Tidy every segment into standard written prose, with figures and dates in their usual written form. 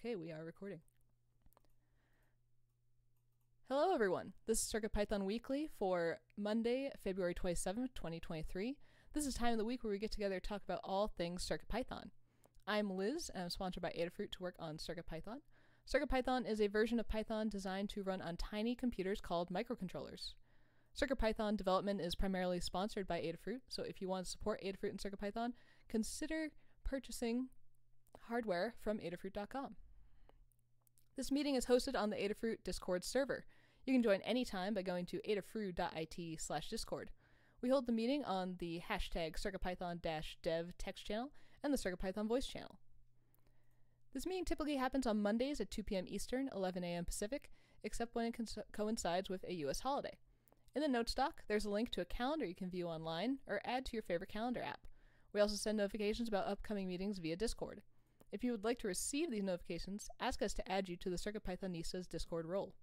Okay, we are recording. Hello everyone, this is CircuitPython Weekly for Monday, February 27th, 2023. This is time of the week where we get together to talk about all things CircuitPython. I'm Liz, and I'm sponsored by Adafruit to work on CircuitPython. CircuitPython is a version of Python designed to run on tiny computers called microcontrollers. CircuitPython development is primarily sponsored by Adafruit, so if you want to support Adafruit and CircuitPython, consider purchasing hardware from adafruit.com. This meeting is hosted on the Adafruit Discord server. You can join anytime by going to adafruit.it/discord. We hold the meeting on the hashtag CircuitPython-dev text channel and the CircuitPython voice channel. This meeting typically happens on Mondays at 2 p.m. Eastern, 11 a.m. Pacific, except when it coincides with a U.S. holiday. In the notes doc, there's a link to a calendar you can view online or add to your favorite calendar app. We also send notifications about upcoming meetings via Discord. If you would like to receive these notifications, ask us to add you to the CircuitPythonistas Discord role.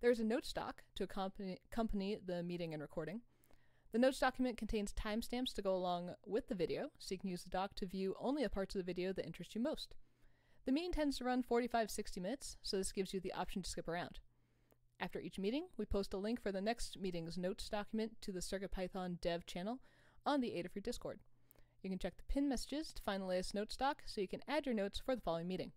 There's a notes doc to accompany the meeting and recording. The notes document contains timestamps to go along with the video, so you can use the doc to view only the parts of the video that interest you most. The meeting tends to run 45-60 minutes, so this gives you the option to skip around. After each meeting, we post a link for the next meeting's notes document to the CircuitPython dev channel on the Adafruit Discord. You can check the pinned messages to find the latest notes doc so you can add your notes for the following meeting.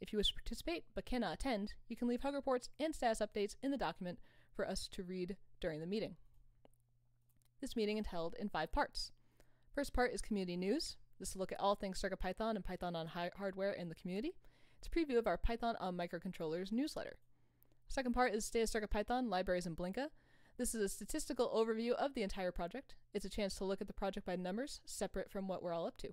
If you wish to participate but cannot attend, you can leave hug reports and status updates in the document for us to read during the meeting. This meeting is held in 5 parts. First part is community news. This is a look at all things CircuitPython and Python on hardware in the community. It's a preview of our Python on Microcontrollers newsletter. Second part is State of CircuitPython, Libraries and Blinka. This is a statistical overview of the entire project. It's a chance to look at the project by numbers, separate from what we're all up to.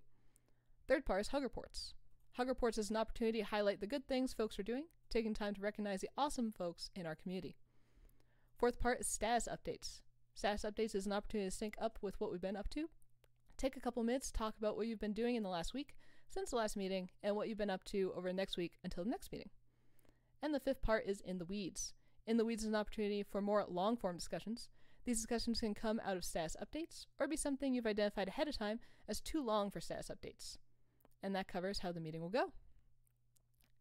Third part is Hug Reports. Hug Reports is an opportunity to highlight the good things folks are doing, taking time to recognize the awesome folks in our community. Fourth part is Status Updates. Status Updates is an opportunity to sync up with what we've been up to. Take a couple minutes to talk about what you've been doing in the last week, since the last meeting, and what you've been up to over the next week until the next meeting. And the fifth part is In the Weeds. In the Weeds is an opportunity for more long-form discussions. These discussions can come out of status updates or be something you've identified ahead of time as too long for status updates. And that covers how the meeting will go.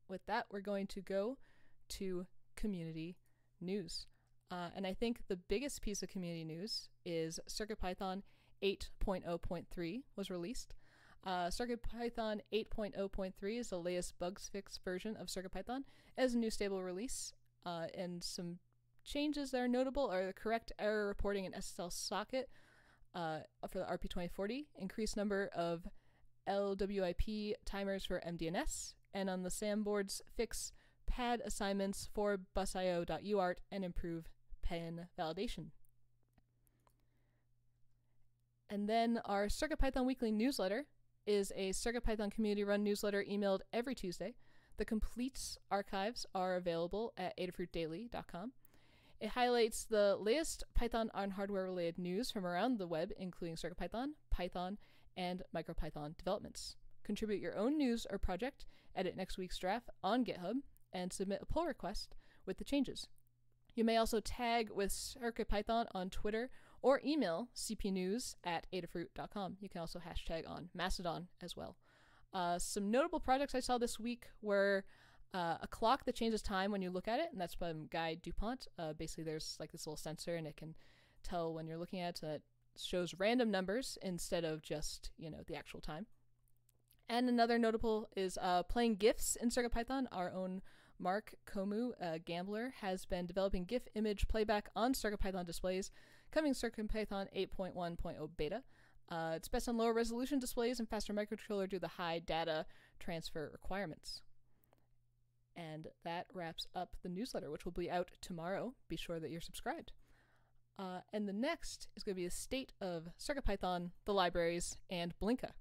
With that, we're going to go to community news. And I think the biggest piece of community news is CircuitPython 8.0.3 was released. CircuitPython 8.0.3 is the latest bugs fix version of CircuitPython as a new stable release. And some changes that are notable are the correct error reporting in SSL socket for the RP2040, increased number of LWIP timers for MDNS, and on the SAM boards, fix pad assignments for busio.uart and improve pen validation. And then our CircuitPython Weekly newsletter is a CircuitPython community-run newsletter emailed every Tuesday. The complete archives are available at adafruitdaily.com. It highlights the latest Python on hardware-related news from around the web, including CircuitPython, Python, and MicroPython developments. Contribute your own news or project, edit next week's draft on GitHub, and submit a pull request with the changes. You may also tag with CircuitPython on Twitter or email cpnews@adafruit.com. You can also hashtag on Mastodon as well. Some notable projects I saw this week were a clock that changes time when you look at it, and that's from Guy DuPont. Basically, there's like this little sensor, and it can tell when you're looking at it, so it shows random numbers instead of just, you know, the actual time. And another notable is playing GIFs in CircuitPython. Our own Mark Komu, a gambler, has been developing GIF image playback on CircuitPython displays, coming CircuitPython 8.1.0 beta. It's best on lower resolution displays and faster microcontroller due to the high data transfer requirements. And that wraps up the newsletter, which will be out tomorrow. Be sure that you're subscribed. And the next is going to be the state of CircuitPython, the libraries, and Blinka.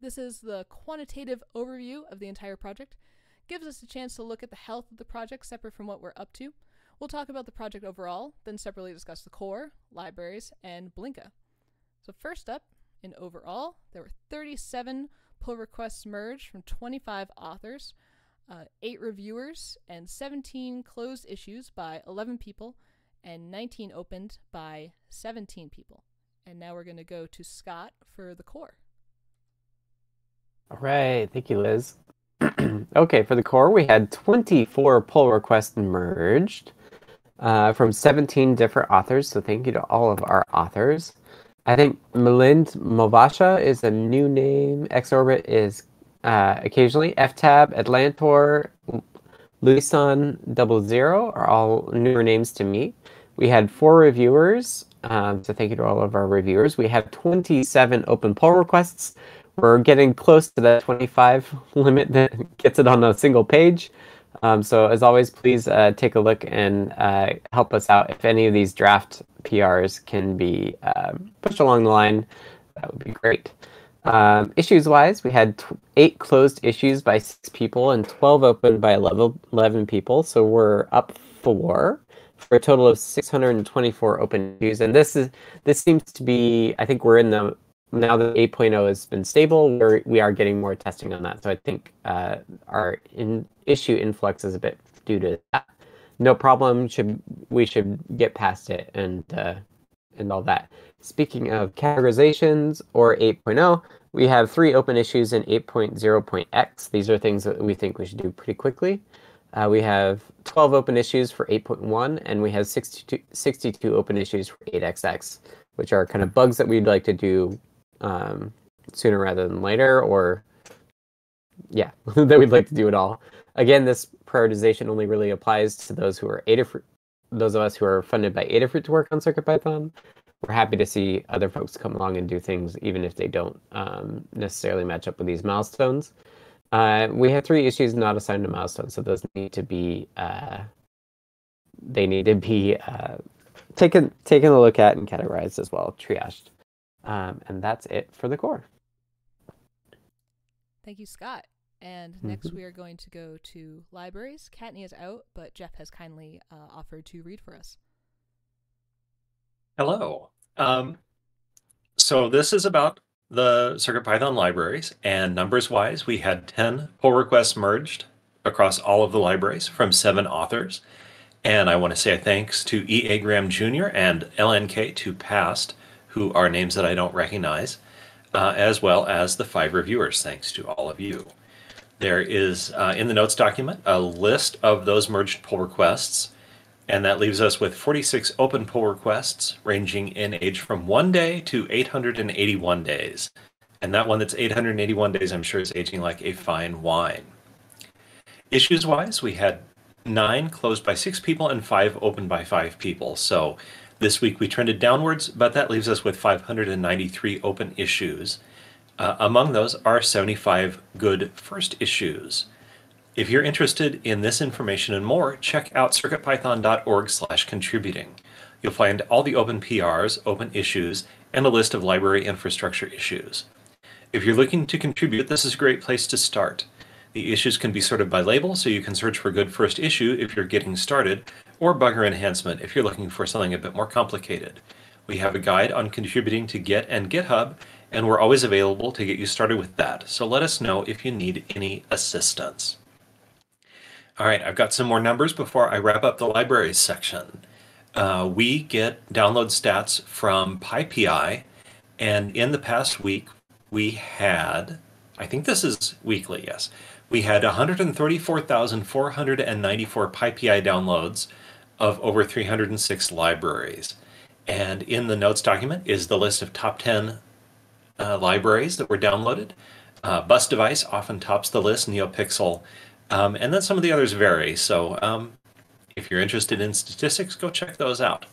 This is the quantitative overview of the entire project. Gives us a chance to look at the health of the project separate from what we're up to. We'll talk about the project overall, then separately discuss the core, libraries, and Blinka. So first up, in overall, there were 37 pull requests merged from 25 authors, 8 reviewers, and 17 closed issues by 11 people, and 19 opened by 17 people. And now we're going to go to Scott for the core. All right. Thank you, Liz. Okay, for the core, we had 24 pull requests merged from 17 different authors, so thank you to all of our authors. I think Melind Movasha is a new name. XOrbit is occasionally. FTAB, ATLANTOR, Luison00 are all newer names to me. We had 4 reviewers, so thank you to all of our reviewers. We have 27 open pull requests. We're getting close to that 25 limit that gets it on a single page. So as always, please take a look and help us out. If any of these draft PRs can be pushed along the line, that would be great. Issues-wise, we had 8 closed issues by 6 people and 12 open by 11 people. So we're up 4 for a total of 624 open issues. And this seems to be, I think we're in the, now that 8.0 has been stable, we are getting more testing on that. So I think our issue influx is a bit due to that. No problem. We should get past it and all that. Speaking of categorizations or 8.0, we have 3 open issues in 8.0.x. These are things that we think we should do pretty quickly. We have 12 open issues for 8.1, and we have 62 open issues for 8xx, which are kind of bugs that we'd like to do sooner rather than later, or yeah, that we'd like to do it all. Again, this prioritization only really applies to those who are Adafruit, those of us who are funded by Adafruit to work on CircuitPython. We're happy to see other folks come along and do things, even if they don't necessarily match up with these milestones. We have 3 issues not assigned to milestones, so those need to be taken a look at and categorized as well, triaged. And that's it for the core. Thank you, Scott. And next we are going to go to libraries. Katni is out, but Jeff has kindly offered to read for us. Hello. So this is about the CircuitPython libraries, and numbers-wise, we had 10 pull requests merged across all of the libraries from 7 authors. And I want to say thanks to E.A. Graham Jr. and LNK2 Past, who are names that I don't recognize, as well as the 5 reviewers. Thanks to all of you. There is, in the notes document, a list of those merged pull requests, and that leaves us with 46 open pull requests, ranging in age from 1 day to 881 days. And that one that's 881 days, I'm sure, is aging like a fine wine. Issues-wise, we had 9 closed by 6 people and 5 opened by 5 people. So this week we trended downwards, but that leaves us with 593 open issues. Among those are 75 good first issues. If you're interested in this information and more, check out circuitpython.org/contributing. You'll find all the open PRs, open issues, and a list of library infrastructure issues. If you're looking to contribute, this is a great place to start. The issues can be sorted by label, so you can search for good first issue if you're getting started, or bugger enhancement if you're looking for something a bit more complicated. We have a guide on contributing to Git and GitHub, and we're always available to get you started with that. So let us know if you need any assistance. All right, I've got some more numbers before I wrap up the libraries section. We get download stats from PyPI, and in the past week we had, I think this is weekly, yes. We had 134,494 PyPI downloads of over 306 libraries. And in the notes document is the list of top 10 libraries that were downloaded. Bus device often tops the list, NeoPixel, and then some of the others vary. So if you're interested in statistics, go check those out.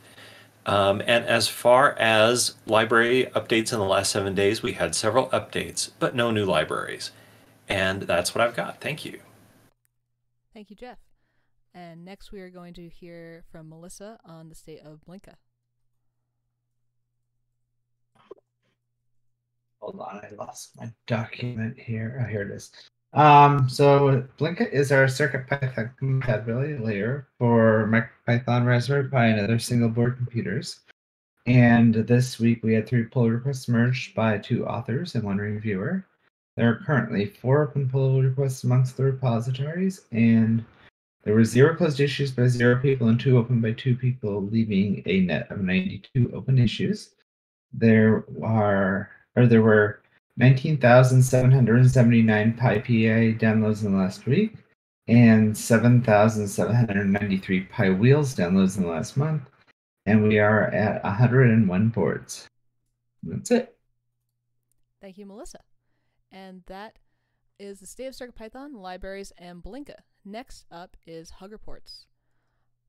And as far as library updates in the last 7 days, we had several updates, but no new libraries. And that's what I've got. Thank you. Thank you, Jeff. And next we are going to hear from Melissa on the state of Blinka. Hold on, I lost my document here. Oh, here it is. So Blinka is our CircuitPython compatibility layer for MicroPython, Raspberry Pi, and other single board computers. And this week we had 3 pull requests merged by 2 authors and 1 reviewer. There are currently 4 open pull requests amongst the repositories, and there were 0 closed issues by 0 people and 2 open by 2 people, leaving a net of 92 open issues. There were 19,779 PyPI downloads in the last week, and 7,793 PyWheels downloads in the last month, and we are at 101 boards. That's it. Thank you, Melissa. And that is the state of CircuitPython, libraries, and Blinka. Next up is Hug Reports.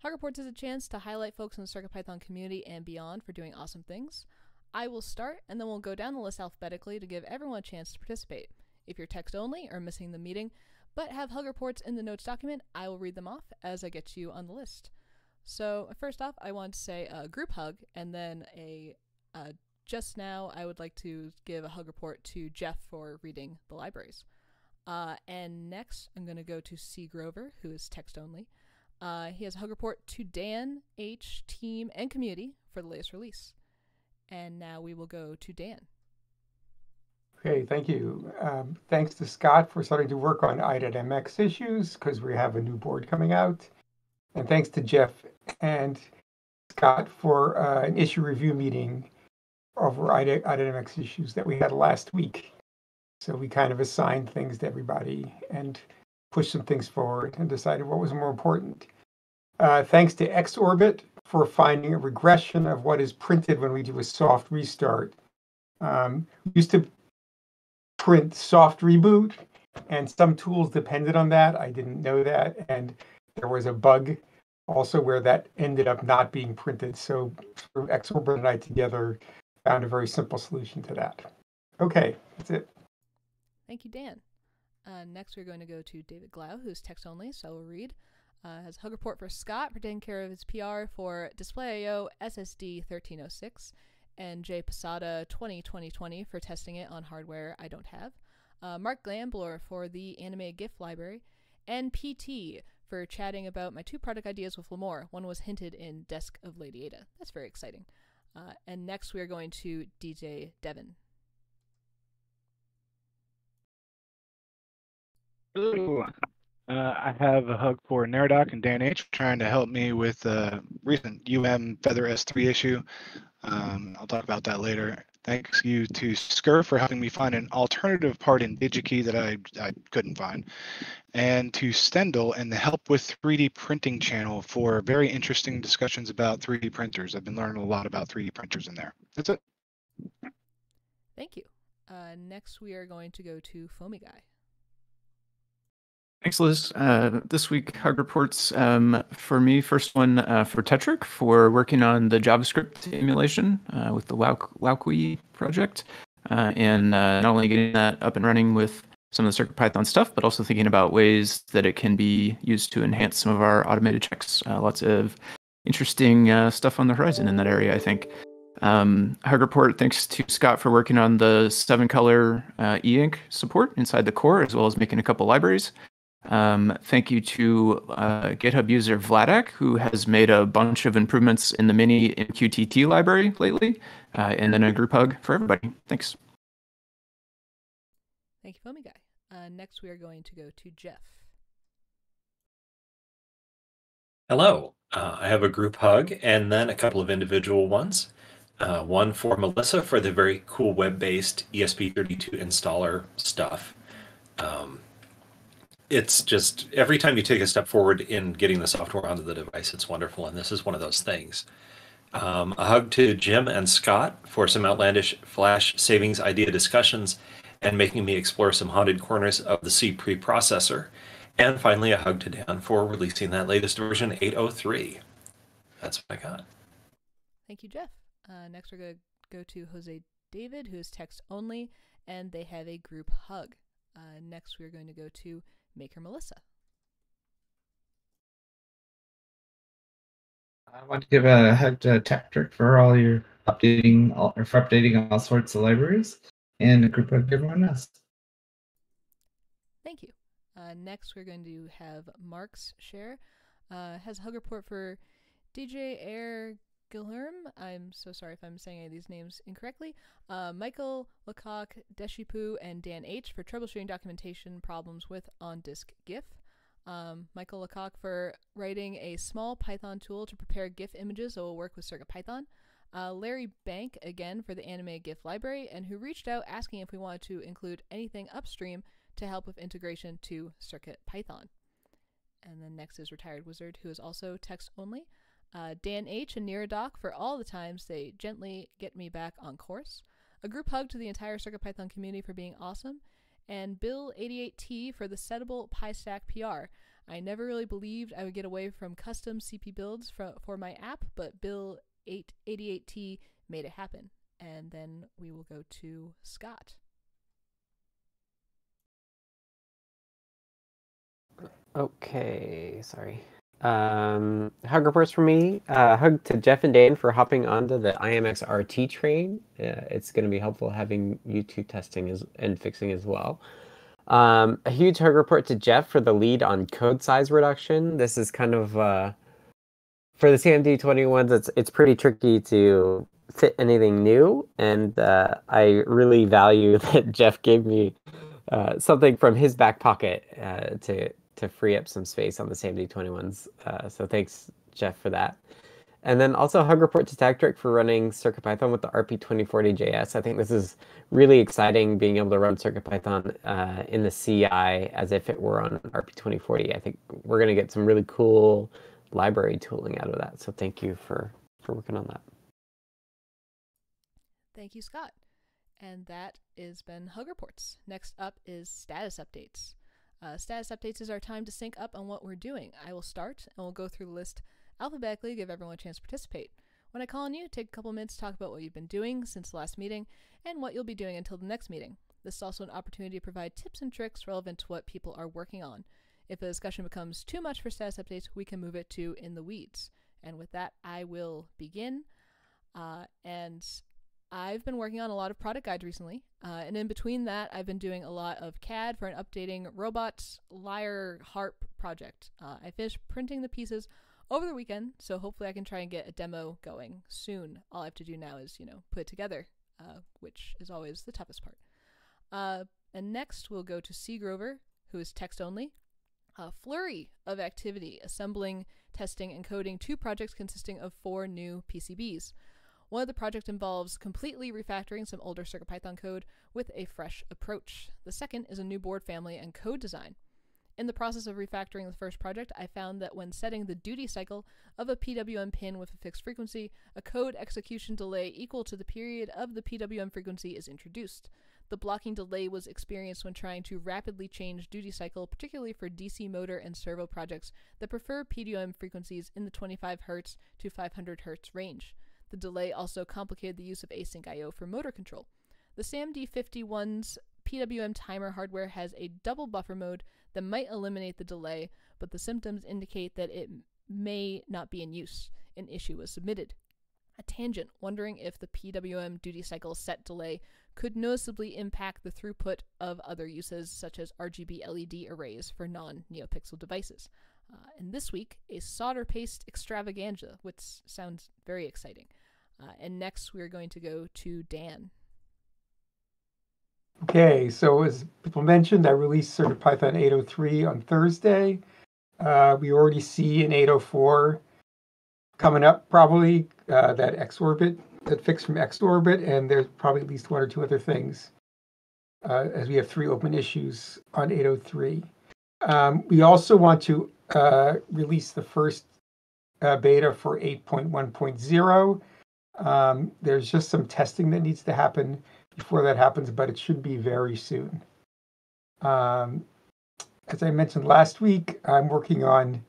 Hug Reports is a chance to highlight folks in the CircuitPython community and beyond for doing awesome things. I will start, and then we'll go down the list alphabetically to give everyone a chance to participate. If you're text only or missing the meeting, but have Hug Reports in the notes document, I will read them off as I get you on the list. So first off, I want to say a group hug, and then just now I would like to give a hug report to Jeff for reading the libraries. And next, I'm going to go to C. Grover, who is text only. He has a hug report to Dan H, team, and community for the latest release. And now we will go to Dan. Okay, thank you. Thanks to Scott for starting to work on i.MX issues, because we have a new board coming out. And thanks to Jeff and Scott for an issue review meeting over i.MX issues that we had last week. So we kind of assigned things to everybody and pushed some things forward and decided what was more important. Thanks to XOrbit for finding a regression of what is printed when we do a soft restart. We used to print soft reboot, and some tools depended on that. I didn't know that, and there was a bug also where that ended up not being printed. So XOrbit and I together found a very simple solution to that. Okay, that's it. Thank you, Dan. Next, we're going to go to David Glau, who's text only, so we'll read. Has a hug report for Scott for taking care of his PR for Display.io SSD 1306 and J Posada 2020 for testing it on hardware I don't have. Mark Glambler for the anime GIF library, and PT for chatting about my two product ideas with Lamore. One was hinted in Desk of Lady Ada. That's very exciting. And next, we're going to DJ Devin. Hello. I have a hug for Niradoc and Dan H trying to help me with a recent UM Feather S3 issue. I'll talk about that later. Thanks you to Skur for helping me find an alternative part in DigiKey that I couldn't find. And to Stendel and the help with 3D printing channel for very interesting discussions about 3D printers. I've been learning a lot about 3D printers in there. That's it. Thank you. Next, we are going to go to Foamy Guy. Thanks, Liz. This week, hug reports for me. First one for Tetrick for working on the JavaScript emulation with the Laukui project, and not only getting that up and running with some of the CircuitPython stuff, but also thinking about ways that it can be used to enhance some of our automated checks. Lots of interesting stuff on the horizon in that area, I think. Hug report, thanks to Scott for working on the 7-color e-ink support inside the core, as well as making a couple libraries. Thank you to GitHub user Vladak, who has made a bunch of improvements in the Mini MQTT library lately, and then a group hug for everybody. Thanks. Thank you, Foamy Guy. Next, we are going to go to Jeff. Hello. I have a group hug and then a couple of individual ones. One for Melissa for the very cool web-based ESP32 installer stuff. It's just every time you take a step forward in getting the software onto the device, it's wonderful, and this is one of those things. A hug to Jim and Scott for some outlandish flash savings idea discussions and making me explore some haunted corners of the C preprocessor. And finally, a hug to Dan for releasing that latest version 803. That's what I got. Thank you, Jeff. Next, we're going to go to Jose David, who is text only, and they have a group hug. Next, we're going to go to Maker Melissa. I want to give a hug to Tetrick for all your updating all sorts of libraries, and a group hug to everyone else. Thank you. Next, we're going to have Mark's share. Has a hug report for DJ Air Gilherm. I'm so sorry if I'm saying any of these names incorrectly. Michael Lecocq, Deshipu, and Dan H for troubleshooting documentation problems with on-disk GIF. Michael Lecocq for writing a small Python tool to prepare GIF images that will work with CircuitPython. Larry Bank, again, for the anime GIF library, and who reached out asking if we wanted to include anything upstream to help with integration to CircuitPython. And then next is Retired Wizard, who is also text only. Dan H and Niradoc for all the times they gently get me back on course. A group hug to the entire CircuitPython community for being awesome. And Bill88T for the settable PyStack PR. I never really believed I would get away from custom CP builds for my app, but Bill88T made it happen. And then we will go to Scott. Okay, sorry. Hug reports for me. Hug to Jeff and Dan for hopping onto the i.MX RT train. It's going to be helpful having you two testing and fixing as well. A huge hug report to Jeff for the lead on code size reduction. This is kind of for the CMD21s. It's pretty tricky to fit anything new, and I really value that Jeff gave me something from his back pocket to free up some space on the CMD21s. So thanks, Jeff, for that. And then also hug report to Tactric for running CircuitPython with the RP2040 JS. I think this is really exciting, being able to run CircuitPython in the CI as if it were on RP2040. I think we're going to get some really cool library tooling out of that. So thank you for working on that. Thank you, Scott. And that has been hug reports. Next up is status updates. Status updates is our time to sync up on what we're doing. I will start, and we'll go through the list alphabetically, give everyone a chance to participate. When I call on you, take a couple minutes to talk about what you've been doing since the last meeting and what you'll be doing until the next meeting. This is also an opportunity to provide tips and tricks relevant to what people are working on. If the discussion becomes too much for status updates, we can move it to in the weeds. And with that, I will begin. And I've been working on a lot of product guides recently, and in between that, I've been doing a lot of CAD for an updating robots lyre harp project. I finished printing the pieces over the weekend, so hopefully I can try and get a demo going soon. All I have to do now is, put it together, which is always the toughest part. And next we'll go to C. Grover, who is text only. A flurry of activity, assembling, testing, and coding two projects consisting of 4 new PCBs. One of the projects involves completely refactoring some older CircuitPython code with a fresh approach. The second is a new board family and code design. In the process of refactoring the first project, I found that when setting the duty cycle of a PWM pin with a fixed frequency, a code execution delay equal to the period of the PWM frequency is introduced. The blocking delay was experienced when trying to rapidly change duty cycle, particularly for DC motor and servo projects that prefer PWM frequencies in the 25 Hz to 500 Hz range. The delay also complicated the use of async I.O. for motor control. The SAMD51's PWM timer hardware has a double buffer mode that might eliminate the delay, but the symptoms indicate that it may not be in use. An issue was submitted. A tangent, wondering if the PWM duty cycle set delay could noticeably impact the throughput of other uses, such as RGB LED arrays for non-NeoPixel devices. And this week, a solder paste extravaganza, which sounds very exciting. And next, we're going to go to Dan. Okay, so as people mentioned, I released CircuitPython 8.03 on Thursday. We already see in 8.04 coming up, probably, that XOrbit, that fix from XOrbit, and there's probably at least 1 or 2 other things, as we have 3 open issues on 8.03. We also want to release the first beta for 8.1.0. There's just some testing that needs to happen before that happens, but it should be very soon. As I mentioned last week, I'm working on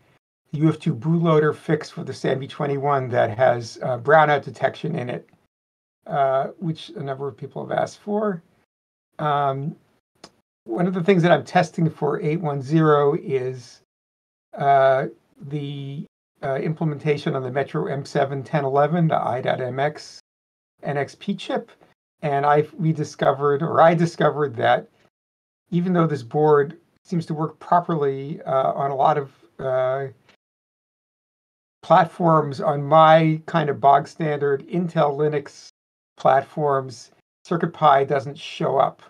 the UF2 bootloader fix for the SAMD21 that has brownout detection in it, which a number of people have asked for. One of the things that I'm testing for 8.1.0 is the implementation on the Metro M7-1011, the i.MX NXP chip. And I discovered that even though this board seems to work properly on a lot of platforms, on my kind of bog standard Intel Linux platforms, CircuitPy doesn't show up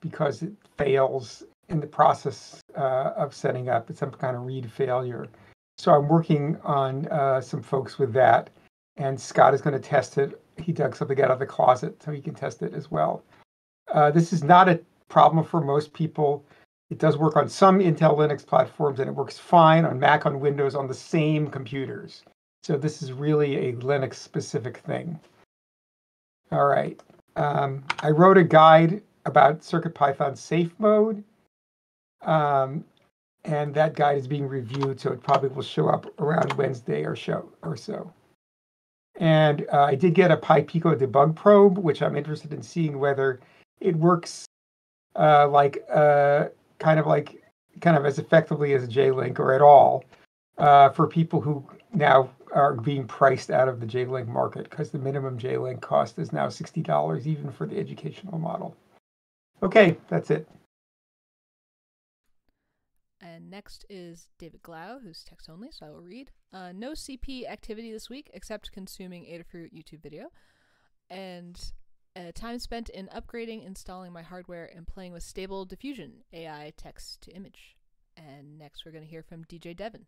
because it fails in the process of setting up. It's some kind of read failure. So I'm working on some folks with that, and Scott is going to test it he dug something out of the closet, so he can test it as well. This is not a problem for most people. It does work on some Intel Linux platforms, and it works fine on Mac, on Windows, on the same computers. So this is really a Linux-specific thing. All right. I wrote a guide about CircuitPython safe mode, and that guide is being reviewed, so it probably will show up around Wednesday or so. And I did get a PyPico debug probe, which I'm interested in seeing whether it works kind of as effectively as J-Link or at all for people who now are being priced out of the J-Link market, because the minimum J-Link cost is now $60, even for the educational model. Okay, that's it. And next is David Glau, who's text only, so I will read. No CP activity this week, except consuming Adafruit YouTube video. And time spent in upgrading, installing my hardware, and playing with Stable Diffusion AI text to image. And next we're going to hear from DJ Devin.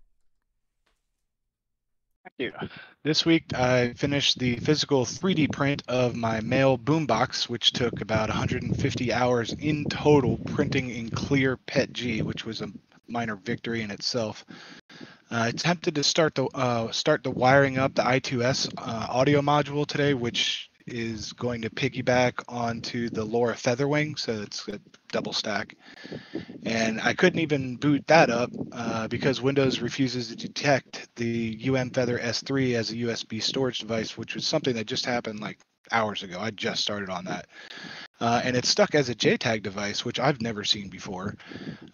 Thank you. This week, I finished the physical 3D print of my male boombox, which took about 150 hours in total, printing in clear PETG, which was a minor victory in itself. I attempted to start the wiring up the I2S audio module today, which is going to piggyback onto the Laura Featherwing, so it's a double stack. And I couldn't even boot that up because Windows refuses to detect the UM Feather S3 as a USB storage device, which was something that just happened like hours ago. I just started on that. And it's stuck as a JTAG device, which I've never seen before.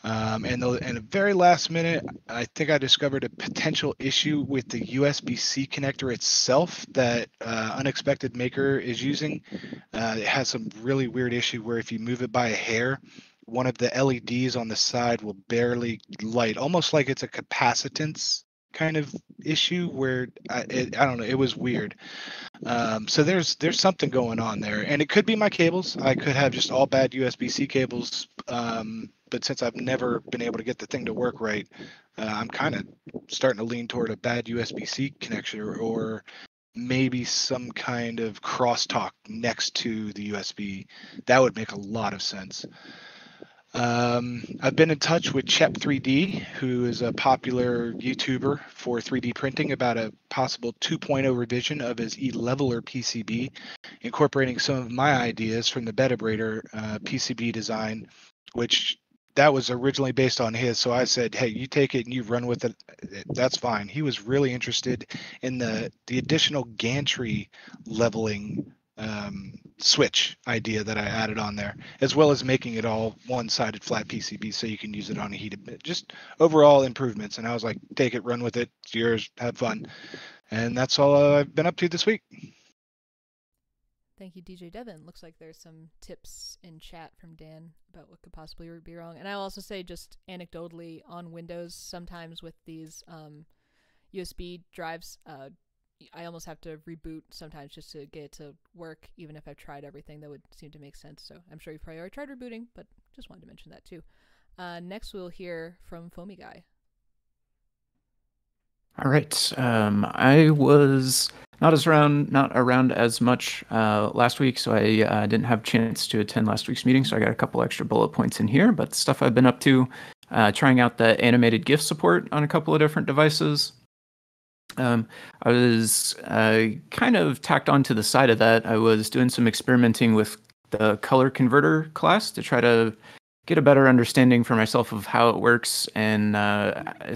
And the very last minute, I think I discovered a potential issue with the USB-C connector itself that Unexpected Maker is using. It has some really weird issue where if you move it by a hair, one of the LEDs on the side will barely light, almost like it's a capacitance kind of issue where I don't know, it was weird. So there's something going on there, and it could be my cables. I could have just all bad USB-C cables, but since I've never been able to get the thing to work right, I'm kind of starting to lean toward a bad USB-C connection or maybe some kind of crosstalk next to the USB. That would make a lot of sense. I've been in touch with Chep3D, who is a popular YouTuber for 3D printing, about a possible 2.0 revision of his eLeveler PCB, incorporating some of my ideas from the Betabrator PCB design, which that was originally based on his. So I said, hey, you take it and you run with it. That's fine. He was really interested in the additional gantry leveling switch idea that I added on there, as well as making it all one-sided flat PCB so you can use it on a heated bit. Just overall improvements. And I was like, take it, run with it. It's yours. Have fun. And that's all I've been up to this week. Thank you, DJ Devin. Looks like there's some tips in chat from Dan about what could possibly be wrong. And I'll also say, just anecdotally, on Windows, sometimes with these USB drives, I almost have to reboot sometimes just to get it to work, even if I've tried everything that would seem to make sense. So I'm sure you've probably already tried rebooting, but just wanted to mention that too. Next, we'll hear from Foamy Guy. All right. I was not around as much last week, so I didn't have a chance to attend last week's meeting, so I got a couple extra bullet points in here. But stuff I've been up to, trying out the animated GIF support on a couple of different devices. I was kind of tacked onto the side of that. I was doing some experimenting with the color converter class to try to get a better understanding for myself of how it works, and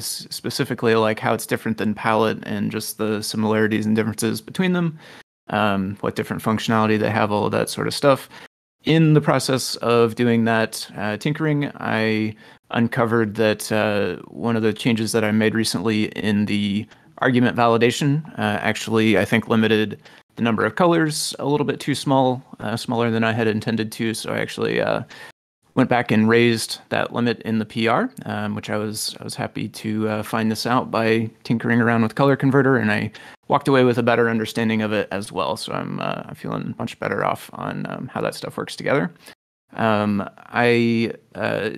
specifically like how it's different than palette and just the similarities and differences between them, what different functionality they have, all of that sort of stuff. In the process of doing that tinkering, I uncovered that one of the changes that I made recently in the argument validation actually, I think, limited the number of colors a little bit too small, smaller than I had intended to. So I actually went back and raised that limit in the PR, which I was happy to find this out by tinkering around with color converter, and I walked away with a better understanding of it as well. So I'm feeling much better off on how that stuff works together. I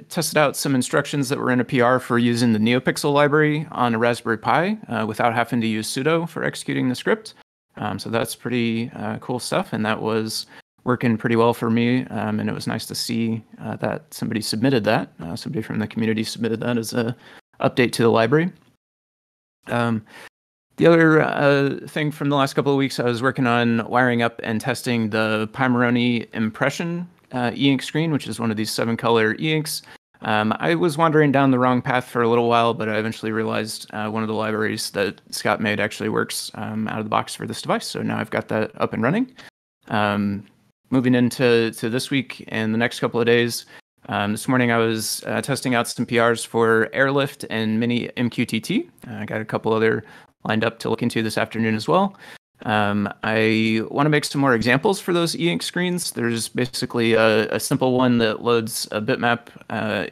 tested out some instructions that were in a PR for using the NeoPixel library on a Raspberry Pi without having to use sudo for executing the script. So that's pretty cool stuff. And that was working pretty well for me. And it was nice to see that somebody submitted that. Somebody from the community submitted that as a update to the library. The other thing from the last couple of weeks, I was working on wiring up and testing the Pimeroni impression e-ink screen, which is one of these 7-color e-inks. I was wandering down the wrong path for a little while, but I eventually realized one of the libraries that Scott made actually works out of the box for this device. So now I've got that up and running. Moving into this week and the next couple of days, this morning I was testing out some PRs for Airlift and Mini MQTT. I got a couple other lined up to look into this afternoon as well. I want to make some more examples for those e-ink screens. There's basically a simple one that loads a bitmap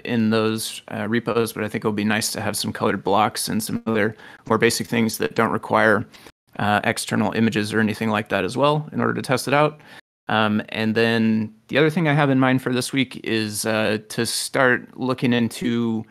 in those repos, but I think it'll be nice to have some colored blocks and some other more basic things that don't require external images or anything like that as well in order to test it out. And then the other thing I have in mind for this week is to start looking into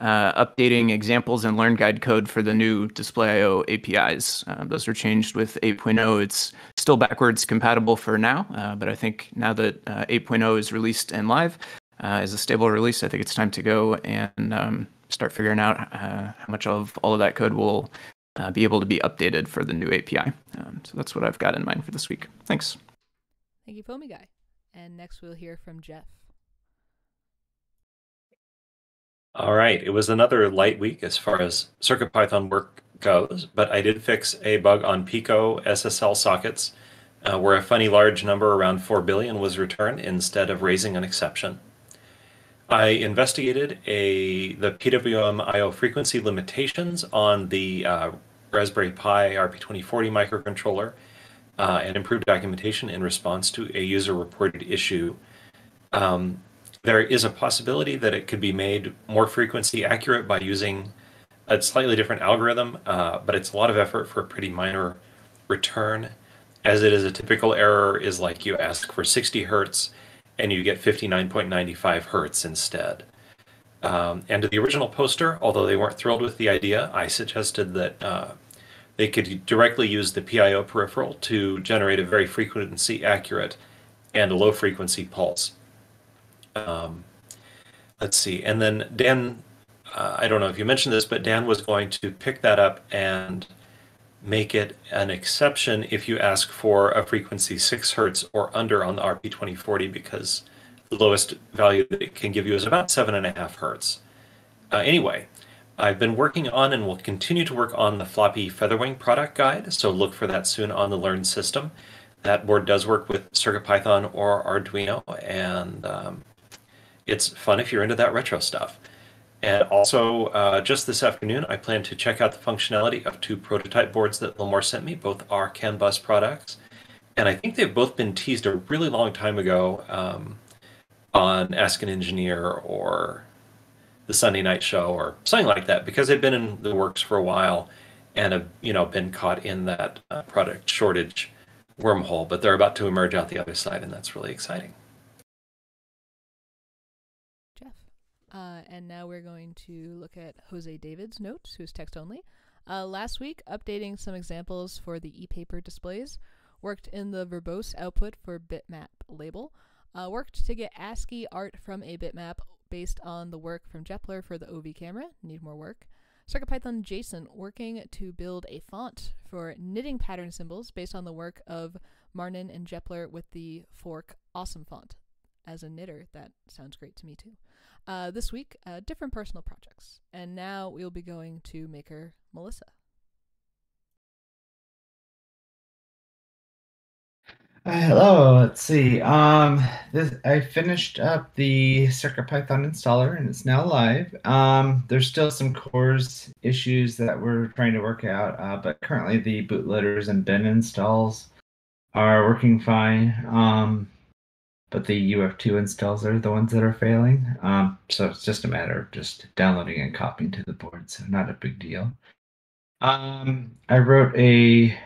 updating examples and learn guide code for the new Display.io APIs. Those were changed with 8.0. It's still backwards compatible for now, but I think now that 8.0 is released and live as a stable release, I think it's time to go and start figuring out how much of all of that code will be able to be updated for the new API. So that's what I've got in mind for this week. Thanks. Thank you, Foamy Guy. And next we'll hear from Jeff. All right, it was another light week as far as CircuitPython work goes, but I did fix a bug on Pico SSL sockets where a funny large number around 4 billion was returned instead of raising an exception. I investigated the PWM IO frequency limitations on the Raspberry Pi RP2040 microcontroller and improved documentation in response to a user-reported issue. There is a possibility that it could be made more frequency accurate by using a slightly different algorithm, but it's a lot of effort for a pretty minor return. As it is, a typical error is like you ask for 60 hertz and you get 59.95 hertz instead. And to the original poster, although they weren't thrilled with the idea, I suggested that they could directly use the PIO peripheral to generate a very frequency accurate and a low frequency pulse. Let's see, and then Dan, I don't know if you mentioned this, but Dan was going to pick that up and make it an exception if you ask for a frequency 6 hertz or under on the RP2040, because the lowest value that it can give you is about 7.5 hertz. Anyway, I've been working on and will continue to work on the floppy Featherwing product guide, so look for that soon on the Learn system. That board does work with CircuitPython or Arduino, and it's fun if you're into that retro stuff. And also, just this afternoon, I plan to check out the functionality of 2 prototype boards that Lamore sent me. Both are CAN bus products. And I think they've both been teased a really long time ago on Ask an Engineer or the Sunday Night Show or something like that, because they've been in the works for a while and have, you know, been caught in that product shortage wormhole, but they're about to emerge out the other side, and that's really exciting. And now we're going to look at Jose David's notes, who's text only. Last week, updating some examples for the e-paper displays, worked in the verbose output for bitmap label, worked to get ASCII art from a bitmap based on the work from Jepler for the OV camera, need more work. CircuitPython Jason working to build a font for knitting pattern symbols based on the work of Marnin and Jepler with the Fork Awesome font. As a knitter, that sounds great to me too. This week, different personal projects. And now we'll be going to maker Melissa. Hello, let's see. I finished up the CircuitPython installer and it's now live. There's still some cores issues that we're trying to work out, but currently the bootloaders and bin installs are working fine. But the UF2 installs are the ones that are failing. So it's just a matter of just downloading and copying to the board, so not a big deal. I wrote a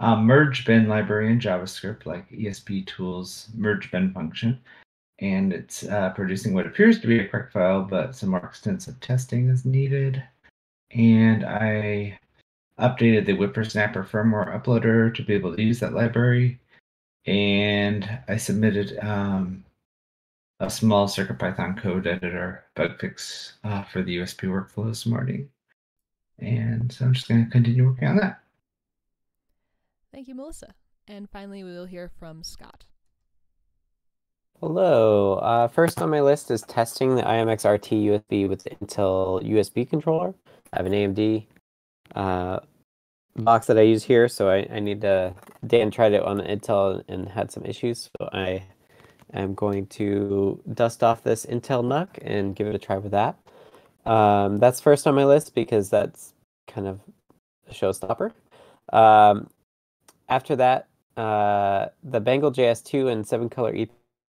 merge bin library in JavaScript, like ESP tools merge bin function, and it's producing what appears to be a correct file, but some more extensive testing is needed. And I updated the Whippersnapper firmware uploader to be able to use that library. And I submitted a small CircuitPython code editor bug fix for the USB workflow this morning. And so I'm just going to continue working on that. Thank you, Melissa. And finally, we will hear from Scott. Hello. First on my list is testing the i.MX RT USB with the Intel USB controller. I have an AMD box that I use here, so I need to... Dan tried it on Intel and had some issues, so I am going to dust off this Intel NUC and give it a try with that. That's first on my list because that's kind of a showstopper. After that, the Bengal JS2 and 7-color EP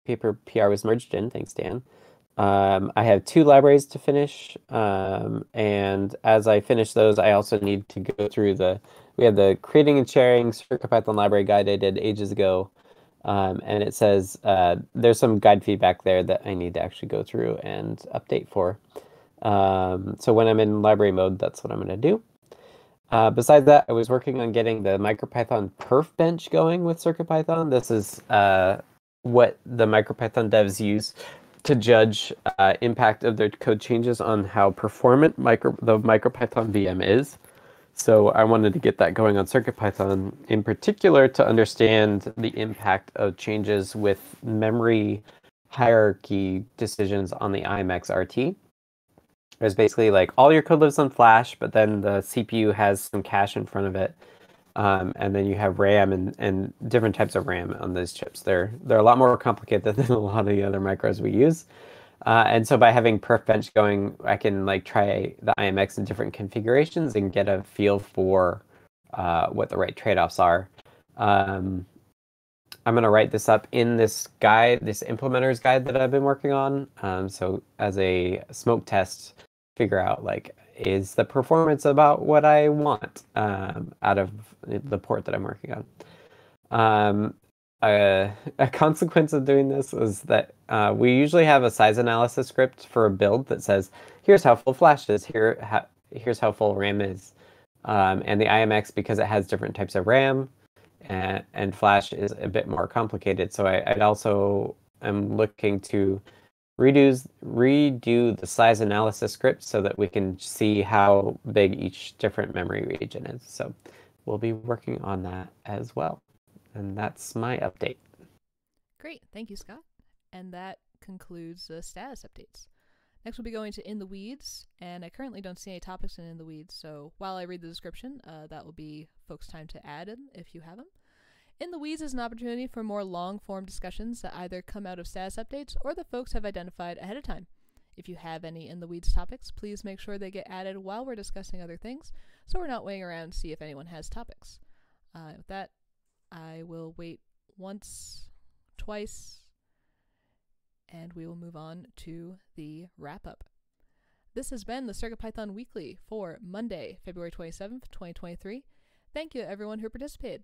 paper PR was merged in. Thanks, Dan. I have two libraries to finish, and as I finish those, I also need to go through the... We have the creating and sharing CircuitPython library guide I did ages ago, and it says there's some guide feedback there that I need to actually go through and update for. So when I'm in library mode, that's what I'm going to do. Besides that, I was working on getting the MicroPython perf bench going with CircuitPython. This is... what the MicroPython devs use to judge impact of their code changes on how performant the MicroPython VM is. So I wanted to get that going on CircuitPython in particular to understand the impact of changes with memory hierarchy decisions on the i.MX RT. There's basically like all your code lives on flash, but then the CPU has some cache in front of it. And then you have RAM and different types of RAM on those chips. They're a lot more complicated than a lot of the other micros we use. And so by having PerfBench going, I can like try the i.MX in different configurations and get a feel for what the right trade-offs are. I'm going to write this up in this guide, this implementer's guide that I've been working on. So as a smoke test, figure out like, is the performance about what I want out of the port that I'm working on. A consequence of doing this is that we usually have a size analysis script for a build that says, here's how full flash is, here's how full RAM is. And the i.MX, because it has different types of RAM and flash, is a bit more complicated. So I'd also am looking to redo the size analysis script so that we can see how big each different memory region is. So we'll be working on that as well. And that's my update. Great. Thank you, Scott. And that concludes the status updates. Next, we'll be going to In the Weeds. And I currently don't see any topics in the Weeds. So while I read the description, that will be folks' time to add them if you have them. In the Weeds is an opportunity for more long-form discussions that either come out of status updates or the folks have identified ahead of time. If you have any In the Weeds topics, please make sure they get added while we're discussing other things, so we're not waiting around to see if anyone has topics. With that, I will wait once, twice, and we will move on to the wrap-up. This has been the CircuitPython Weekly for Monday, February 27th, 2023. Thank you to everyone who participated.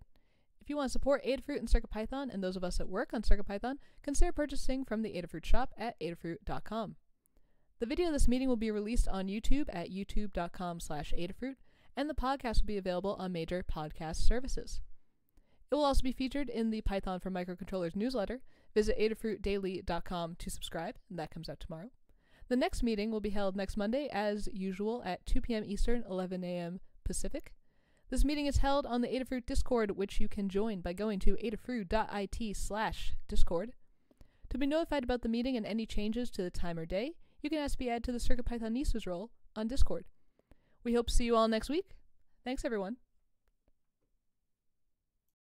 If you want to support Adafruit and CircuitPython and those of us that work on CircuitPython, consider purchasing from the Adafruit shop at adafruit.com. The video of this meeting will be released on YouTube at youtube.com/Adafruit, and the podcast will be available on major podcast services. It will also be featured in the Python for Microcontrollers newsletter. Visit adafruitdaily.com to subscribe, and that comes out tomorrow. The next meeting will be held next Monday, as usual, at 2 p.m. Eastern, 11 a.m. Pacific. This meeting is held on the Adafruit Discord, which you can join by going to adafruit.it/discord. To be notified about the meeting and any changes to the time or day, you can ask to be added to the CircuitPython Nisa's role on Discord. We hope to see you all next week. Thanks, everyone.